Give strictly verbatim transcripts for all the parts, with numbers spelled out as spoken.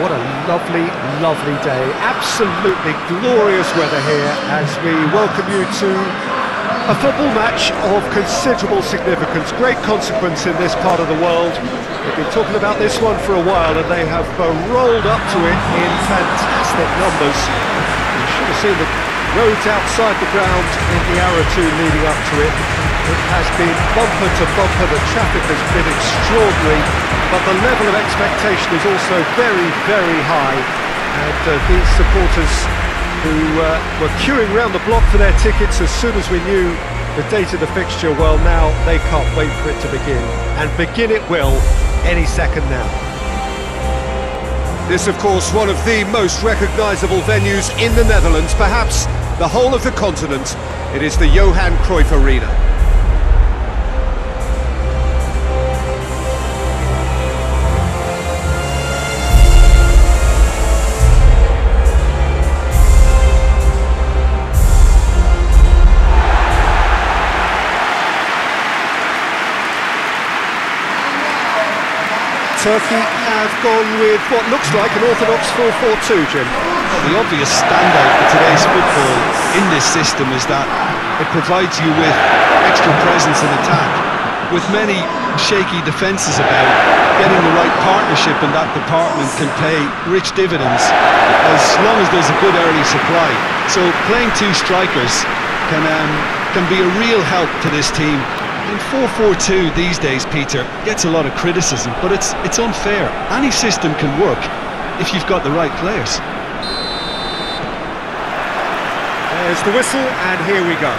what a lovely, lovely day. Absolutely glorious weather here as we welcome you to a football match of considerable significance, great consequence in this part of the world. We've been talking about this one for a while and they have uh, rolled up to it in fantastic numbers. You should have seen the roads outside the ground in the hour or two leading up to it. It has been bumper to bumper, the traffic has been extraordinary, but the level of expectation is also very, very high. And uh, these supporters who uh, were queuing round the block for their tickets as soon as we knew the date of the fixture, well, now they can't wait for it to begin. And begin it will any second now. This, of course, one of the most recognisable venues in the Netherlands, perhaps the whole of the continent. It is the Johan Cruyff Arena. Turkey have gone with what looks like an orthodox four four two, Jim. Well, the obvious standout for today's football in this system is that it provides you with extra presence in attack. With many shaky defences about, getting the right partnership in that department can pay rich dividends as long as there's a good early supply. So playing two strikers can, um, can be a real help to this team. And four four two these days, Peter, gets a lot of criticism, but it's it's unfair. Any system can work if you've got the right players. There's the whistle, and here we go.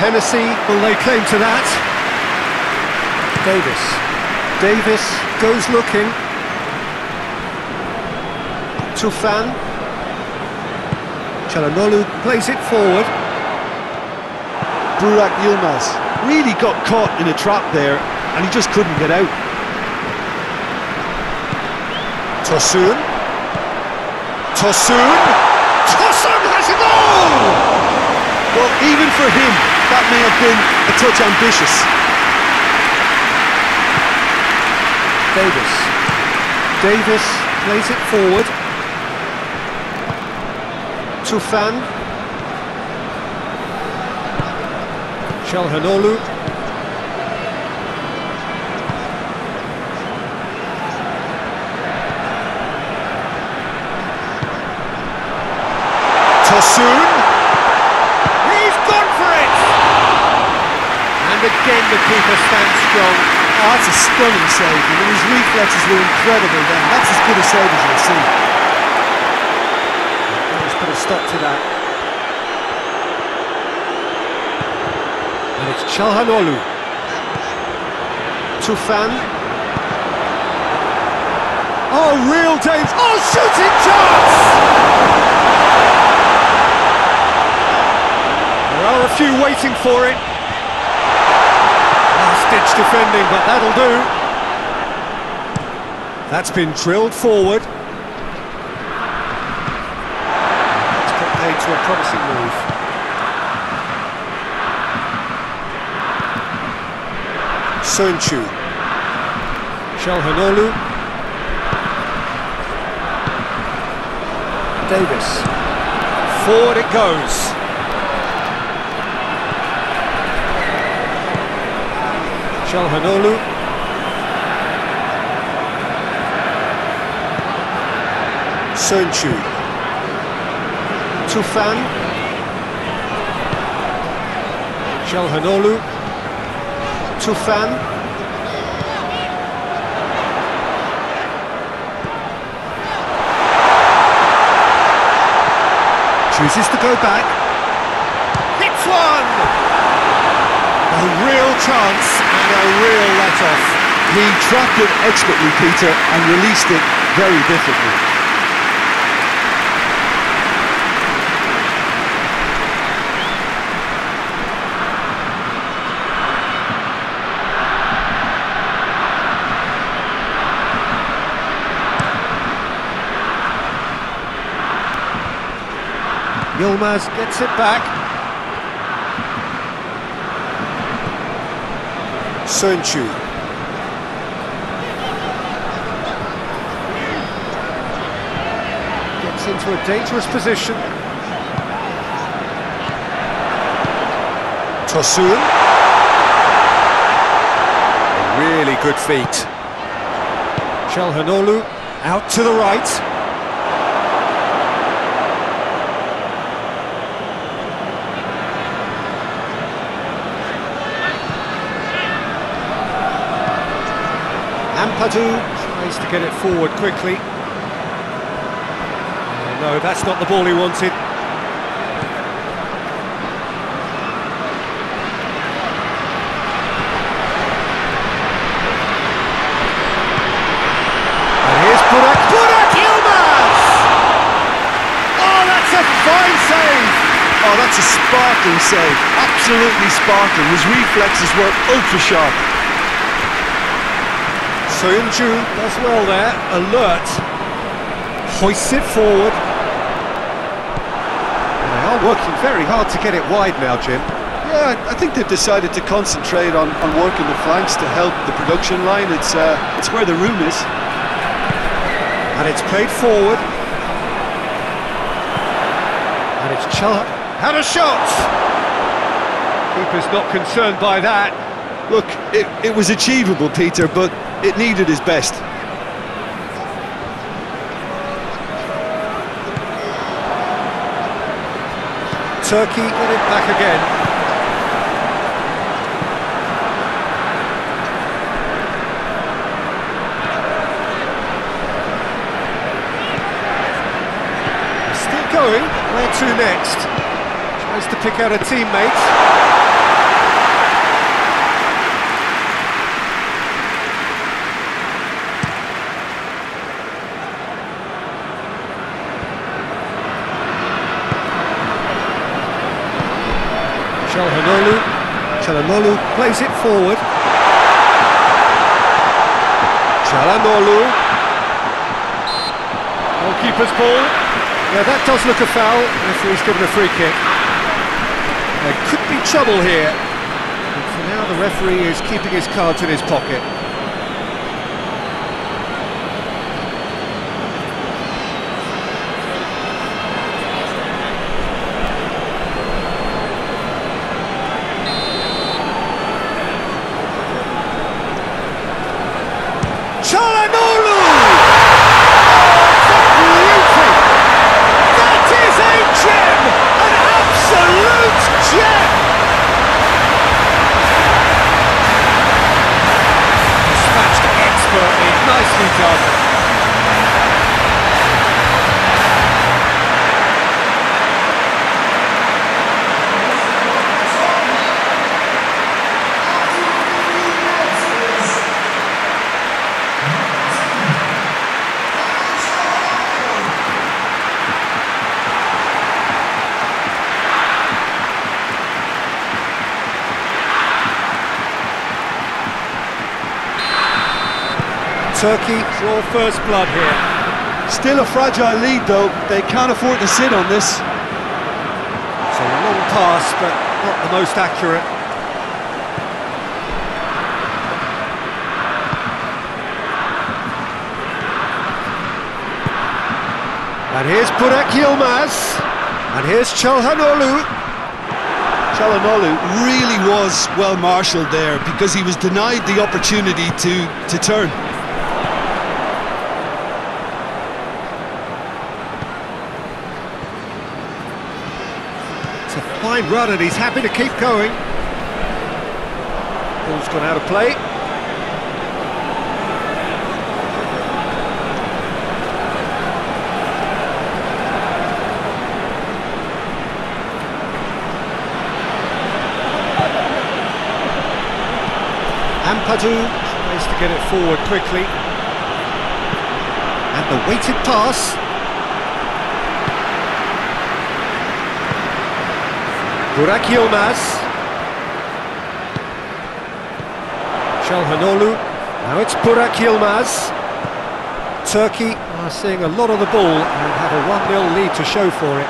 Hennessey will lay claim to that. Davis. Davis goes looking. Tufan. Çalhanoğlu plays it forward. Burak Yılmaz really got caught in a trap there and he just couldn't get out. Tosun. Tosun. Tosun has a goal! Well, even for him, that may have been a touch ambitious. Davis. Davis plays it forward. Tufan. Çalhanoğlu. Tosun. He's gone for it! And again the keeper stands strong. Oh, that's a stunning save, and his reflexes were incredible there. That's as good a save as you'll see. Let's put a stop to that. And it's Çalhanoğlu. Tufan. Oh, real danger. Oh, shooting chance! There are a few waiting for it. It's defending, but that'll do. That's been drilled forward. It's put paid to a promising move. Sanchu. Çalhanoğlu. Davis. Forward it goes. Çalhanoğlu. Sanchu. Tufan. Çalhanoğlu. Tufan. Chooses to go back. Hits one! A real chance and a real let-off. He trapped it expertly, Peter, and released it very differently. Yılmaz gets it back. Sanchu. Gets into a dangerous position. Tosun. Really good feet. Çalhanoğlu out to the right. Ampadu tries to get it forward quickly. Oh, no, that's not the ball he wanted. And here's Burak. Burak Yilmaz! Oh, that's a fine save! Oh, that's a sparkling save. Absolutely sparkling. His reflexes were ultra-sharp. Soyuncu does well there, alert, hoists it forward. They are working very hard to get it wide now, Jim. Yeah, I think they've decided to concentrate on, on working the flanks to help the production line. It's, uh, it's where the room is. And it's played forward. And it's Çalhanoğlu. Had a shot! Keeper's not concerned by that. Look, it, it was achievable, Peter, but it needed his best. Turkey got it back again. Still going. Where to next? Tries to pick out a teammate. Çalhanoğlu, Çalhanoğlu plays it forward. Çalhanoğlu. Goalkeeper's ball. Yeah, that does look a foul. Referee's given a free kick. There could be trouble here. But for now, the referee is keeping his cards in his pocket. Turkey draw first blood here. Still a fragile lead though, they can't afford to sit on this. It's a long pass, but not the most accurate. And here's Burak Yilmaz, and here's Çalhanoğlu. Çalhanoğlu really was well marshalled there, because he was denied the opportunity to, to turn. It's a fine run and he's happy to keep going. Ball's gone out of play. Ampadu tries to get it forward quickly. And the weighted pass. Burak Yılmaz. Çalhanoğlu. Now it's Burak Yılmaz. Turkey are seeing a lot of the ball and have a one nil lead to show for it.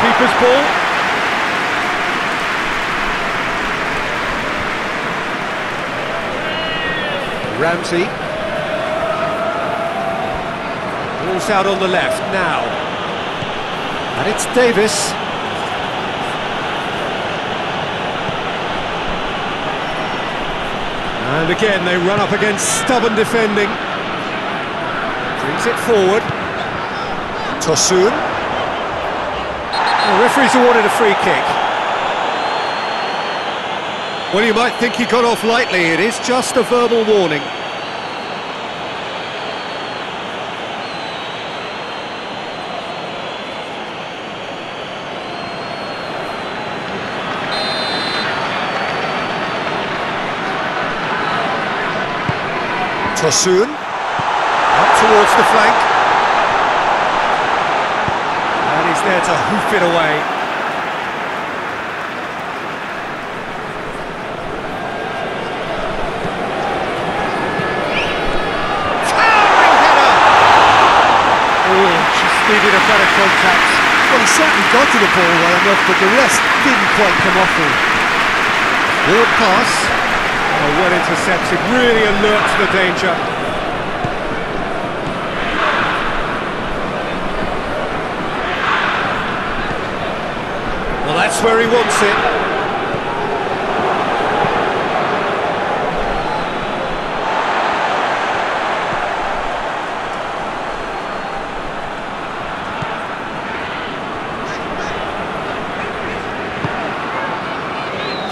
Keeper's ball. Ramsey. Ball's out on the left now. And it's Davis. And again, they run up against stubborn defending. Brings it forward. Tosun. The referee's awarded a free kick. Well, you might think he got off lightly. It is just a verbal warning. Tosun. Up towards the flank. There to hoof it away. Towering header! Oh, just needed a better contact. Well, he certainly got to the ball well enough, but the rest didn't quite come off him. Will it pass? Oh, well intercepted. Really alert to the danger. That's where he wants it.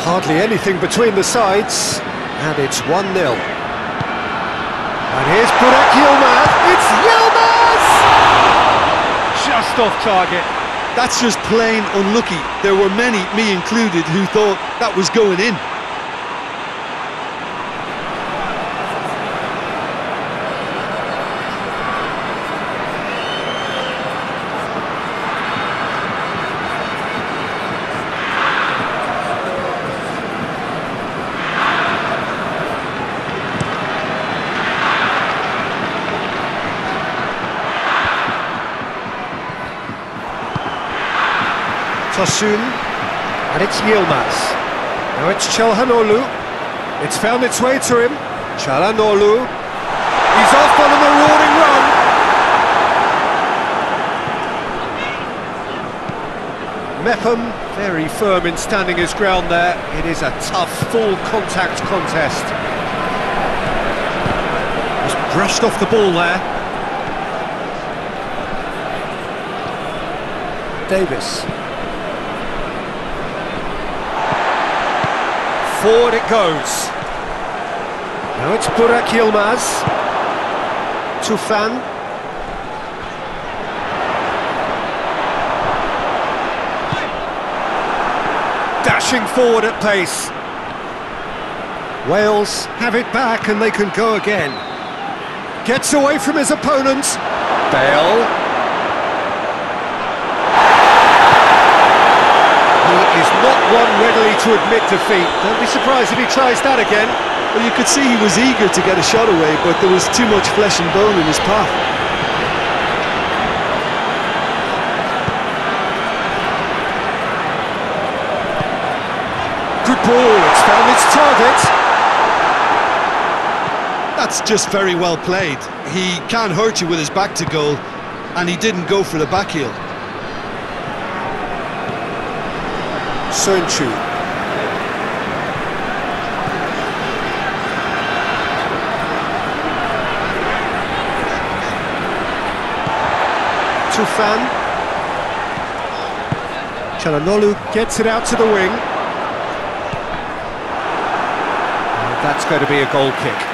Hardly anything between the sides, and it's one nil. And here's Burak Yilmaz. It's Yilmaz! Just off target. That's just plain unlucky. There were many, me included, who thought that was going in. Tosun, and it's Yilmaz. Now it's Çalhanoğlu. It's found its way to him. Çalhanoğlu. He's off on an marauding run. Mepham very firm in standing his ground there. It is a tough full contact contest. Just brushed off the ball there. Davis. Forward it goes. Now it's Burak Yilmaz. Tufan. Dashing forward at pace. Wales have it back and they can go again. Gets away from his opponent. Bale. Readily to admit defeat. Don't be surprised if he tries that again. Well, you could see he was eager to get a shot away, but there was too much flesh and bone in his path. Good ball, it's found its target. That's just very well played. He can't hurt you with his back to goal, and he didn't go for the back heel. Sanchu. Tufan. Çalhanoğlu gets it out to the wing. And that's going to be a goal kick.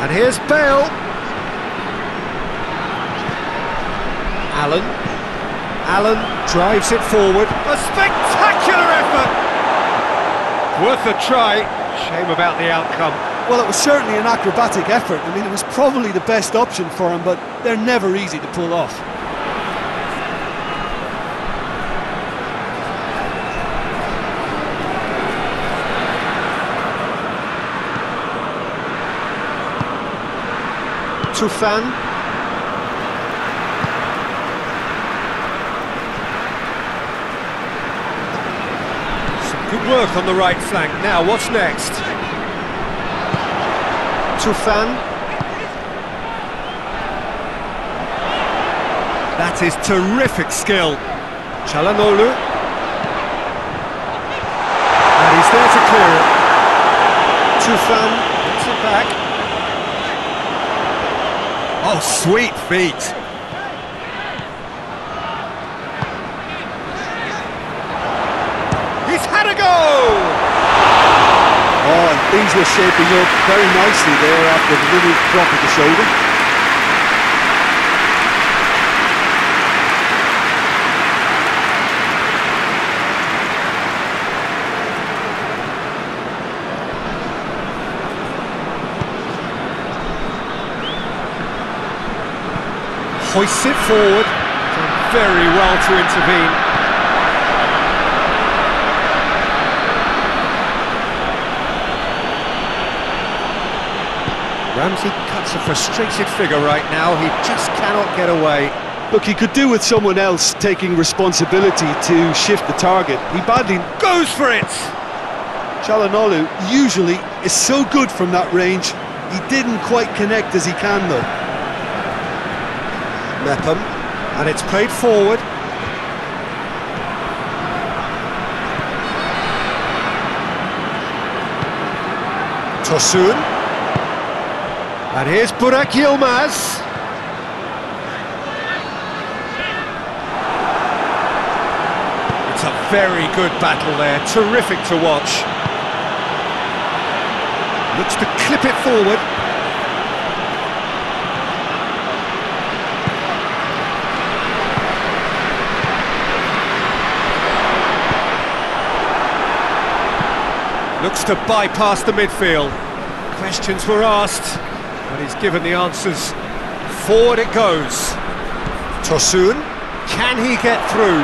And here's Bale. Allen. Allen drives it forward. A spectacular effort! Worth a try. Shame about the outcome. Well, it was certainly an acrobatic effort. I mean, it was probably the best option for him, but they're never easy to pull off. Tufan. Some good work on the right flank. Now, what's next? Tufan. That is terrific skill. Çalhanoğlu. And he's there to clear it. Tufan puts it back. Oh, sweet feet. He's had a go! Oh, and things were shaping up very nicely there after the little drop of the shoulder. Hoists it forward, done very well to intervene. Ramsey cuts a frustrated figure right now, he just cannot get away. Look, he could do with someone else taking responsibility to shift the target. He badly goes for it! Çalhanoğlu usually is so good from that range, he didn't quite connect as he can though. Mepham, and it's played forward. Tosun, and here's Burak Yılmaz. It's a very good battle there, terrific to watch. Looks to clip it forward. Looks to bypass the midfield. Questions were asked, but he's given the answers. Forward it goes. Tosun, can he get through?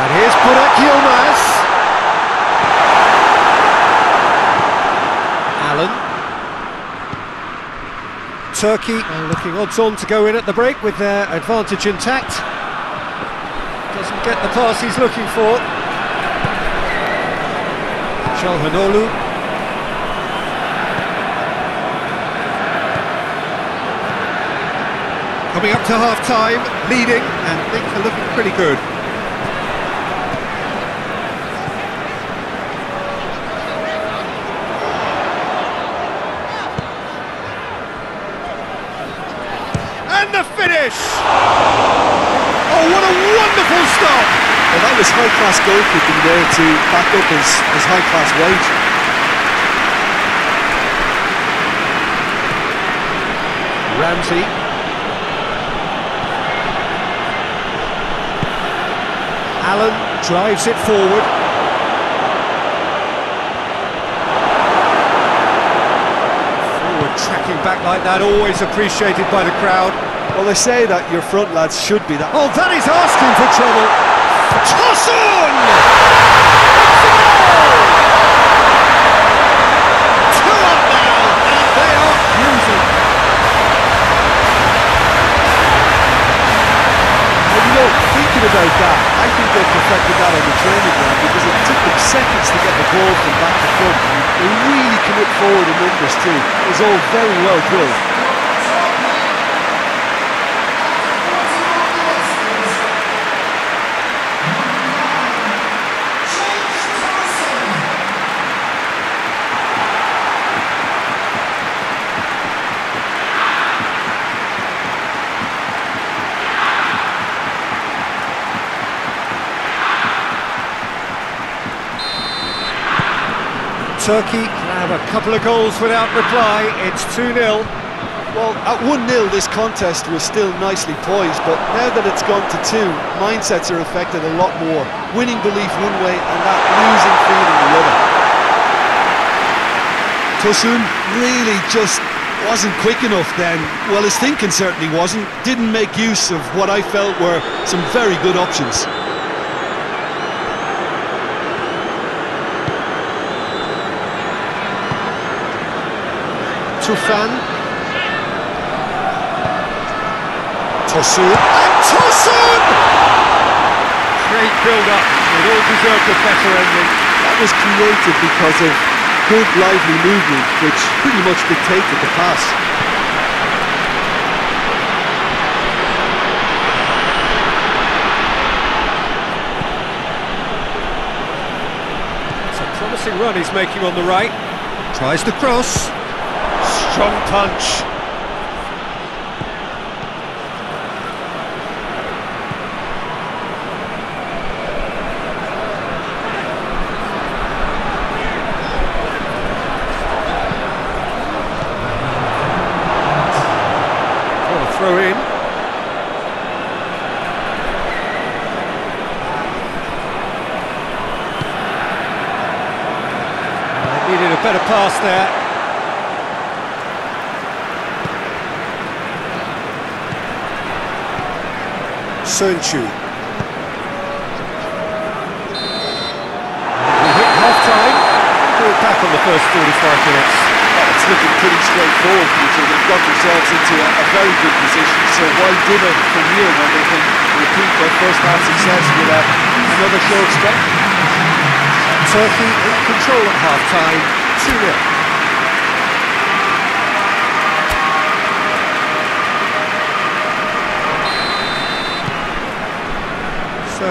And here's Burak Yılmaz. Allen. Turkey are looking odds-on to go in at the break with their advantage intact. Doesn't get the pass he's looking for. Çalhanoğlu. Coming up to half-time, leading, and things are looking pretty good. And the finish! Oh, what a wonderful stop! Well, that was high-class goalkeeping there to back up his, his high-class wage. Ramsey. Allen drives it forward. Forward tracking back like that, always appreciated by the crowd. Well, they say that your front lads should be that. Oh, that is asking for trouble! Tosun! Two up now, and they are cruising. And you know, thinking about that, I think they perfected that on the training ground because it took them seconds to get the ball from back to front. They really commit forward in numbers too. It was all very well drilled. Turkey can have a couple of goals without reply, it's two nil. Well, at one nil this contest was still nicely poised, but now that it's gone to two, mindsets are affected a lot more. Winning belief one way and that losing feeling the other. Tosun really just wasn't quick enough then. Well, his thinking certainly wasn't. Didn't make use of what I felt were some very good options. Tufan, Tosun, and Tosun! Great build-up, it all deserved a better ending. That was created because of good lively movement, which pretty much dictated the pass. It's a promising run he's making on the right. Tries to cross. Strong punch. Throw in. They needed a better pass there. Sanchu. We hit half-time. Ball back on the first forty-five minutes. It's looking pretty straightforward, because they've got themselves into a, a very good position, so why dinner from you when they can repeat their first half success with a, another short stop? Turkey in control at half-time,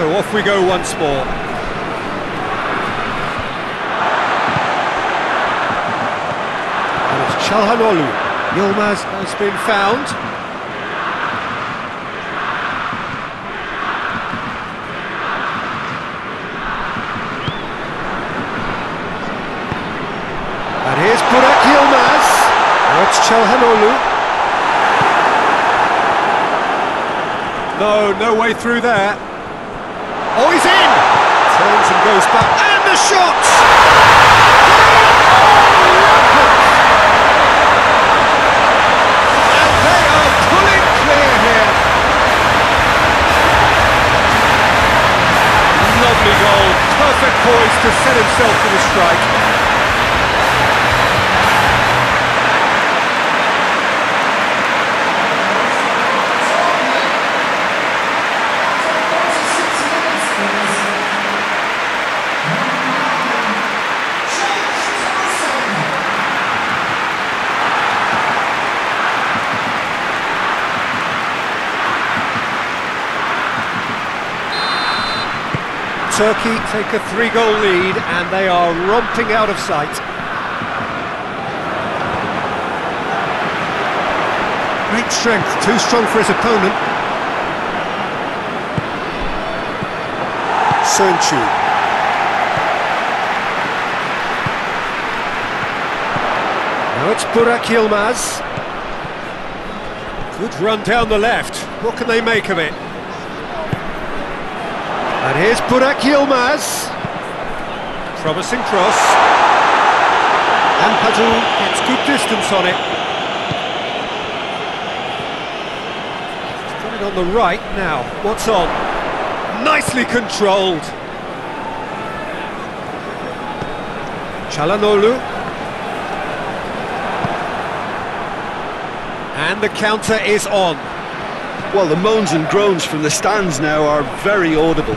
two nil. So off we go once more. Çalhanoğlu, Yılmaz has been found. And here's Burak Yılmaz. That's Çalhanoğlu. No, no way through there. Oh, he's in! Turns and goes back. And the shot! Goal, perfect poise to set himself for the strike. Turkey take a three-goal lead, and they are romping out of sight. Great strength, too strong for his opponent. Sanchu. Now it's Burak Yilmaz. Good run down the left. What can they make of it? And here's Burak Yilmaz. Promising cross. Ampadu gets good distance on it. He's got it on the right now. What's on? Nicely controlled. Çalhanoğlu. And the counter is on. Well, the moans and groans from the stands now are very audible.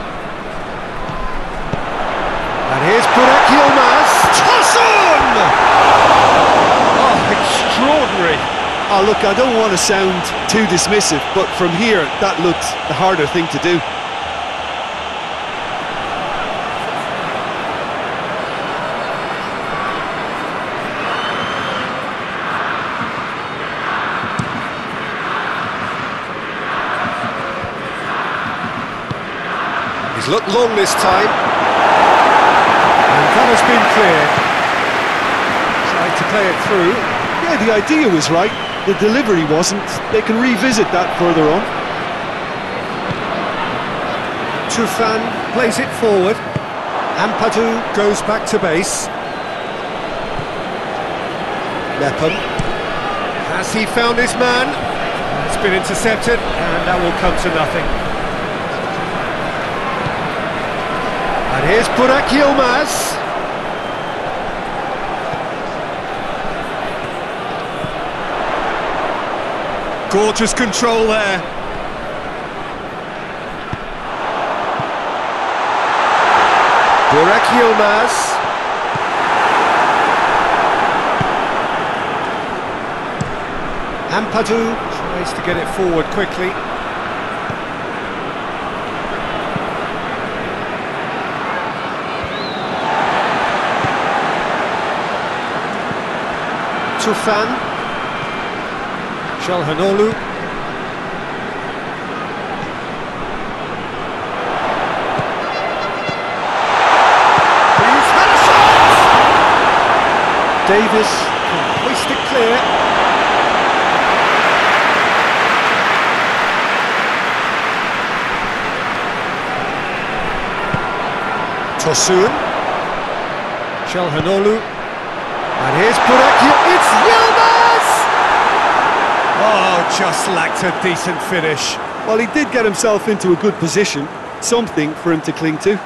And here's Burak Yilmaz. Tosun! Oh, extraordinary. Oh, look, I don't want to sound too dismissive, but from here, that looks the harder thing to do. He's looked long this time. And that has been cleared. Tried to play it through. Yeah, the idea was right. The delivery wasn't. They can revisit that further on. Tufan plays it forward. Ampadu goes back to base. Mepham. Has he found his man? It's been intercepted, and that will come to nothing. And here's Burak Yilmaz. Gorgeous control there. Burak Yılmaz. Ampadu tries to get it forward quickly. Tufan. Çalhanoğlu. He's had a shot! Davis can hoist it clear. Tosun. Çalhanoğlu. And here's Porekia, it's Yilmaz! Oh, just lacked a decent finish. Well, he did get himself into a good position, something for him to cling to.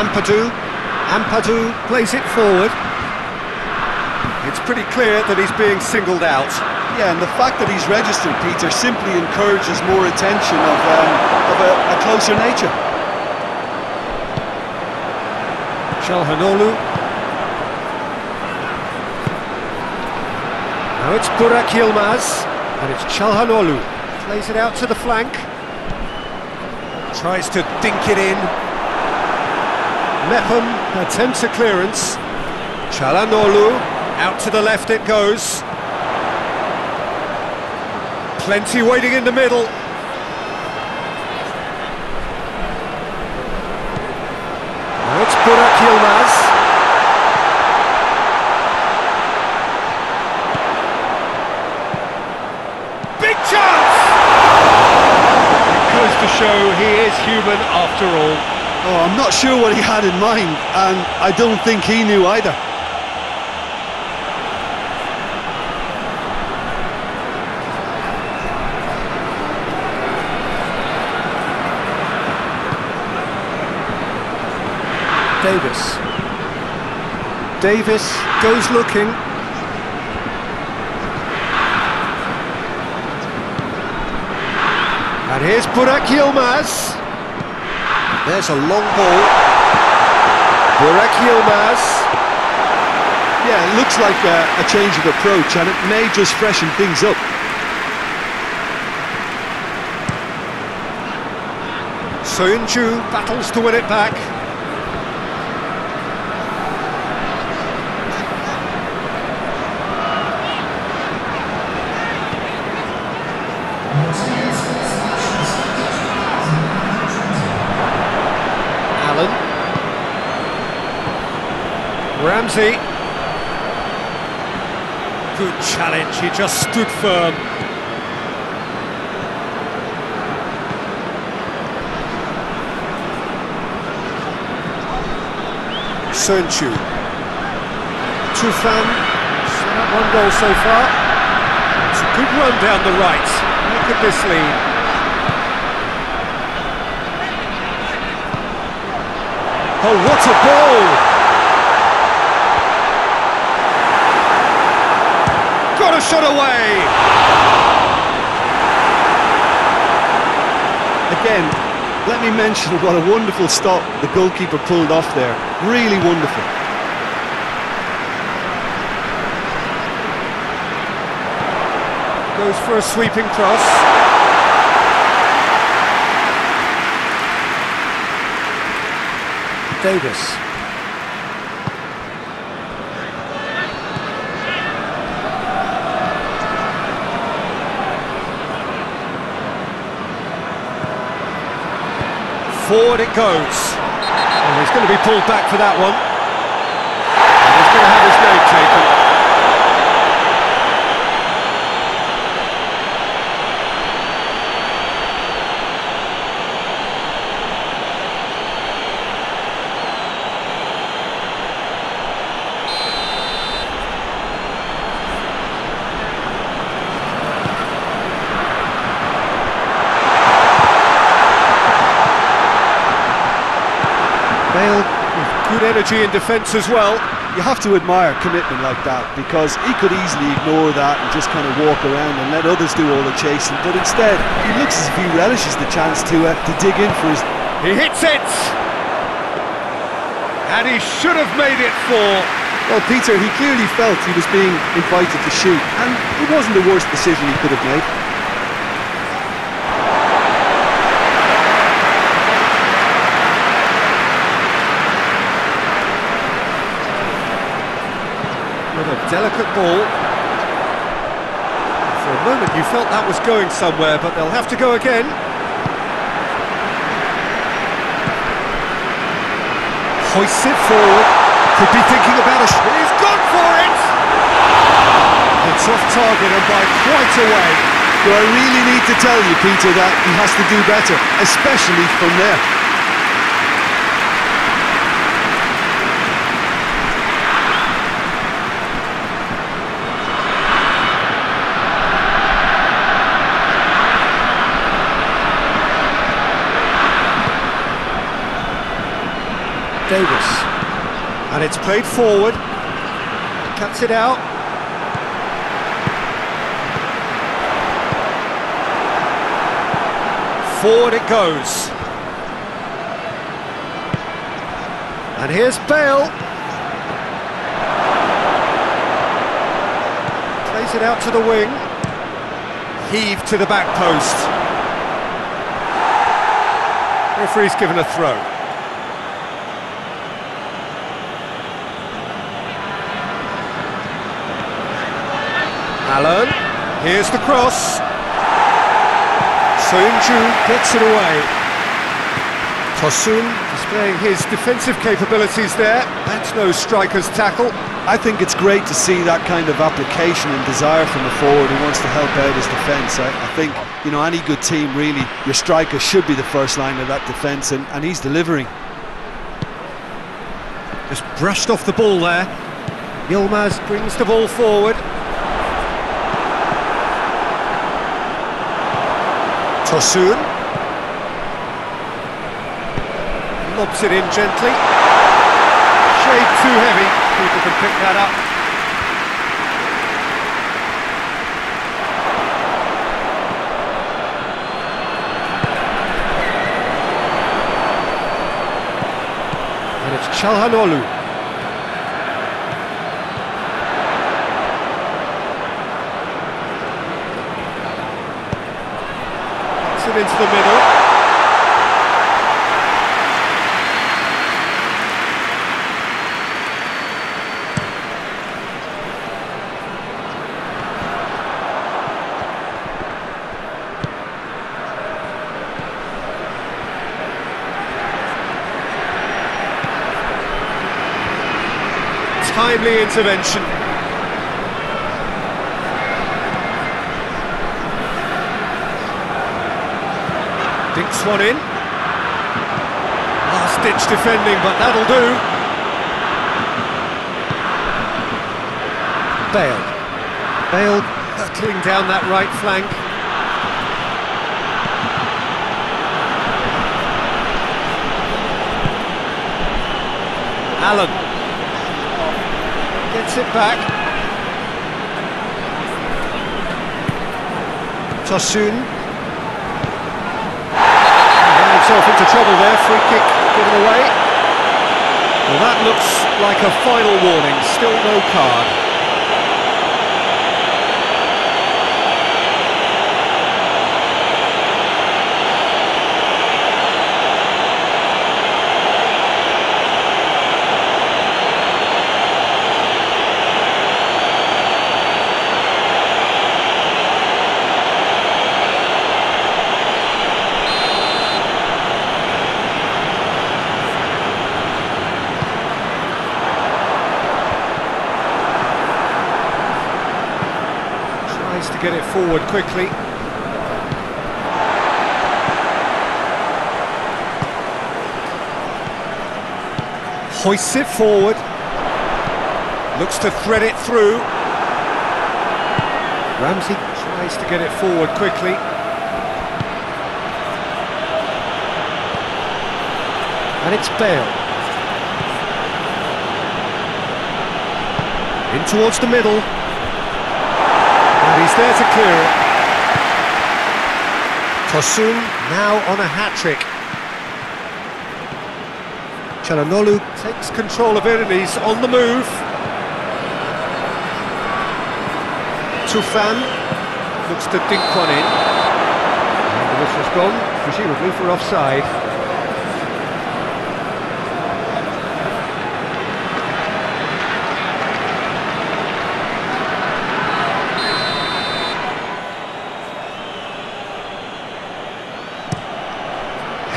Ampadu, Ampadu plays it forward. It's pretty clear that he's being singled out. Yeah, and the fact that he's registered, Peter, simply encourages more attention of, um, of a, a closer nature. Çalhanoğlu. Now it's Burak Yılmaz, and it's Çalhanoğlu. Plays it out to the flank. Tries to dink it in. Mepham attempts a clearance. Çalhanoğlu. Out to the left it goes. Plenty waiting in the middle. Now it's Burak Yilmaz. Big chance! It goes to show he is human after all. Oh, I'm not sure what he had in mind, and I don't think he knew either. Davis. Davis goes looking. And here's Burak Yilmaz. There's a long ball. Burak Yilmaz. Yeah, it looks like a, a change of approach, and it may just freshen things up. Soyuncu battles to win it back. Allen. Ramsey. Good challenge, he just stood firm. Sanchu. Tufan. Set up one goal so far. It's a good run down the right. Look at this lead. Oh, what a goal! Got a shot away! Again, let me mention what a wonderful stop the goalkeeper pulled off there. Really wonderful. Goes for a sweeping cross. Davis. Forward it goes. And he's going to be pulled back for that one. And he's going to have his name taken. Bale with good energy in defence as well. You have to admire commitment like that, because he could easily ignore that and just kind of walk around and let others do all the chasing, but instead he looks as if he relishes the chance to, uh, to dig in for his... He hits it! And he should have made it for... Well, Peter, he clearly felt he was being invited to shoot, and it wasn't the worst decision he could have made. Delicate ball. For a moment you felt that was going somewhere, but they'll have to go again. Hoists it forward. Could be thinking about a shot. He's gone for it! It's off target and by quite a way. Do I really need to tell you, Peter, that he has to do better, especially from there? Davis, and it's played forward, cuts it out. Forward it goes. And here's Bale. Plays it out to the wing. Heave to the back post. Referee's given a throw. Allen, here's the cross. Soyuncu gets it away. Tosun displaying his defensive capabilities there. That's no striker's tackle. I think it's great to see that kind of application and desire from the forward who wants to help out his defence. I, I think, you know, any good team really, your striker should be the first line of that defence, and, and he's delivering. Just brushed off the ball there. Yılmaz brings the ball forward. Tosun lobs it in gently. Shade too heavy, people can pick that up. And it's Çalhanoğlu. Into the middle. Timely intervention. Dinks one in. Last ditch defending, but that'll do. Bale. Bale cutting down that right flank. Allen. Gets it back. Tosun. Into trouble there, free kick given away. Well, that looks like a final warning, still no card. To get it forward quickly. Hoists it forward. Looks to thread it through. Ramsey tries to get it forward quickly. And it's Bale. In towards the middle. And he's there to clear it. Tosun now on a hat-trick. Çalhanoğlu takes control of it and he's on the move. Tufan looks to dink one in. And the whistle's gone, presumably for offside.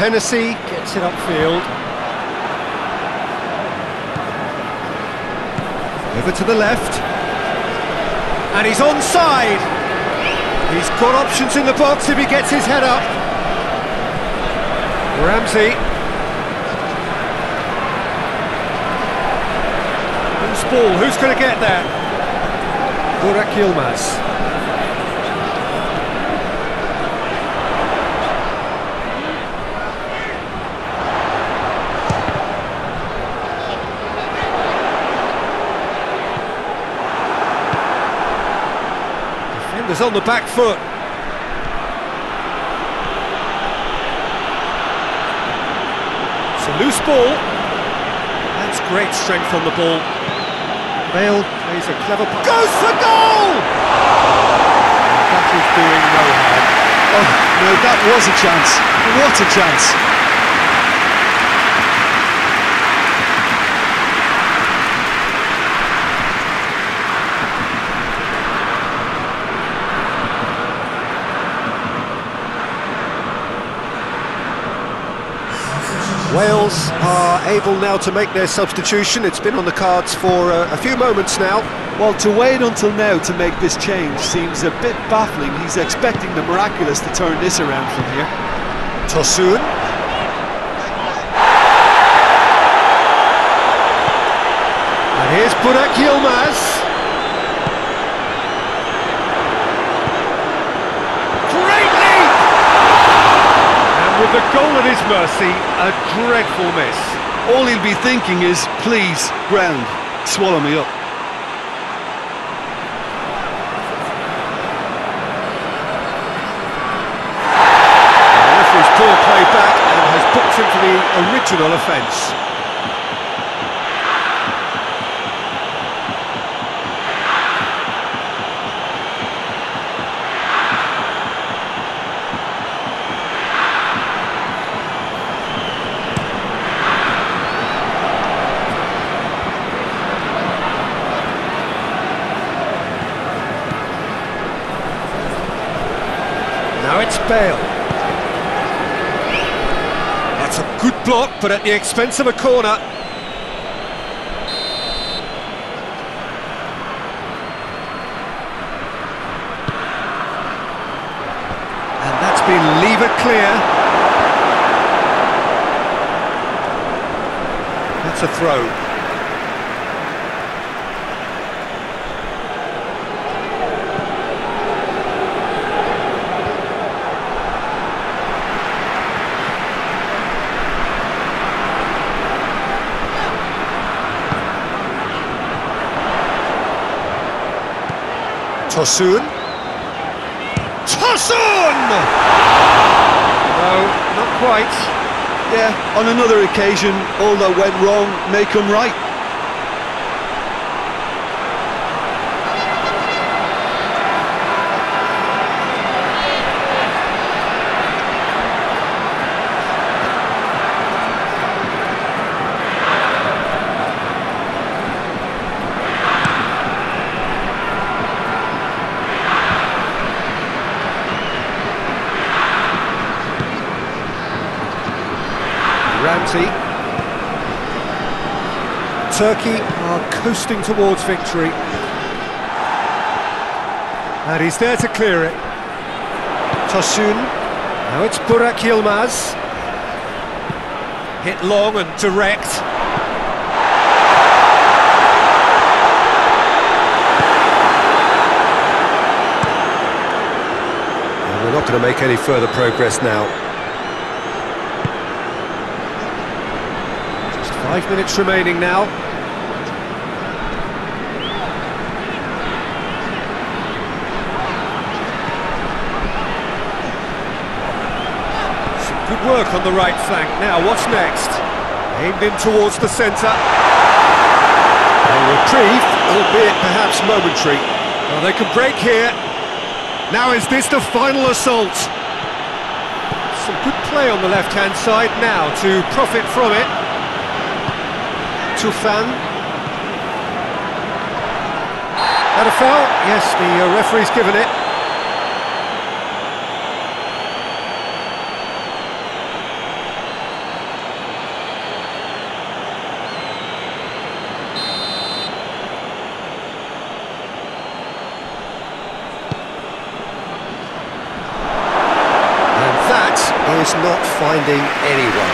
Hennessey gets it upfield. Over to the left, and he's onside. He's got options in the box if he gets his head up. Ramsey. Who's ball? Who's going to get there? Burak Yılmaz. Is on the back foot. It's a loose ball. That's great strength on the ball. Bale plays a clever pass. Goes for goal! That is doing no harm. Oh, no, that was a chance. What a chance. Wales are able now to make their substitution. It's been on the cards for uh, a few moments now. Well, to wait until now to make this change seems a bit baffling. He's expecting the miraculous to turn this around from here. Tosun. And here's Burak Yılmaz. Great leap! And with the goal at his mercy, a dreadful miss. All he'll be thinking is, please, ground, swallow me up. The referee's pulled play back and has booked him for the original offence. It's Bale. That's a good block, but at the expense of a corner. And that's been levered clear. That's a throw. Tosun. Tosun! No, not quite. Yeah, on another occasion, all that went wrong may come right. Ramsey. Turkey are coasting towards victory. And he's there to clear it. Tosun. Now it's Burak Yılmaz. Hit long and direct. And we're not going to make any further progress now. Five minutes remaining now. Good work on the right flank. Now, what's next? Aimed in towards the centre. A retrieve, albeit perhaps momentary. Well, they can break here. Now, is this the final assault? Some good play on the left-hand side now to profit from it. Tufan. Had a foul? Yes, the uh, referee's given it. Is not finding anyone.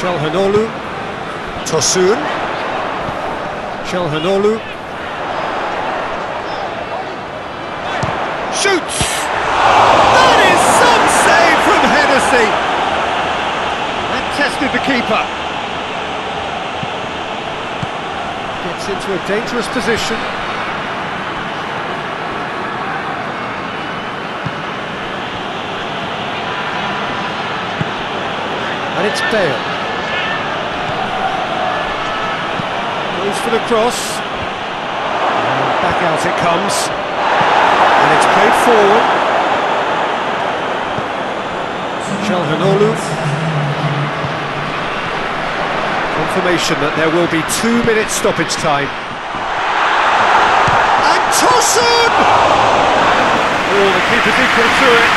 Çalhanoğlu, Tosun, Çalhanoğlu, shoots! That is some save from Hennessey. Tested the keeper. Gets into a dangerous position. And it's Bale. Goes for the cross. And back out it comes. And it's played forward. Çalhanoğlu. Confirmation that there will be two minutes stoppage time. And Tosun! Oh, the keeper's equal to it.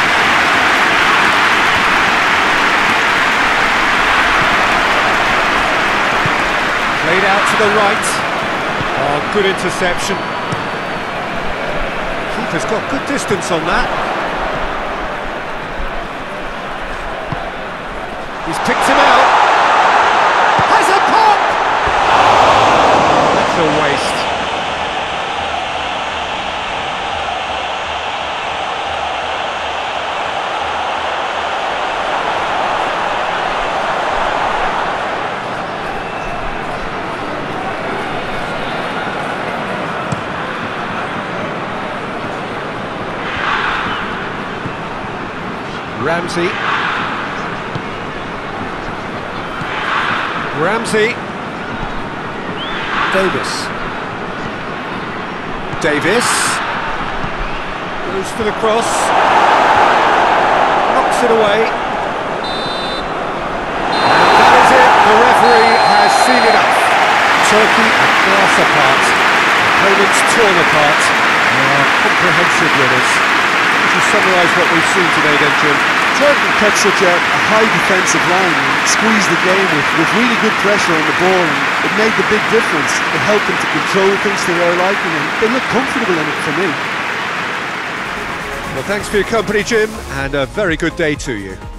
Played out to the right. Oh, good interception. Keeper's got good distance on that. He's picked him out. A waste. Ramsey. Ramsey. Davis. Davis goes for the cross, knocks it away, and that is it. The referee has seen enough. Turkey are class apart, opponents torn apart, and are comprehensive winners. To summarise what we've seen today, then, Jim. Turkey cut such a, a high defensive line, squeezed the game with, with really good pressure on the ball, and it made the big difference. It helped them to control things to their liking, and they looked comfortable in it for me. Well, thanks for your company, Jim, and a very good day to you.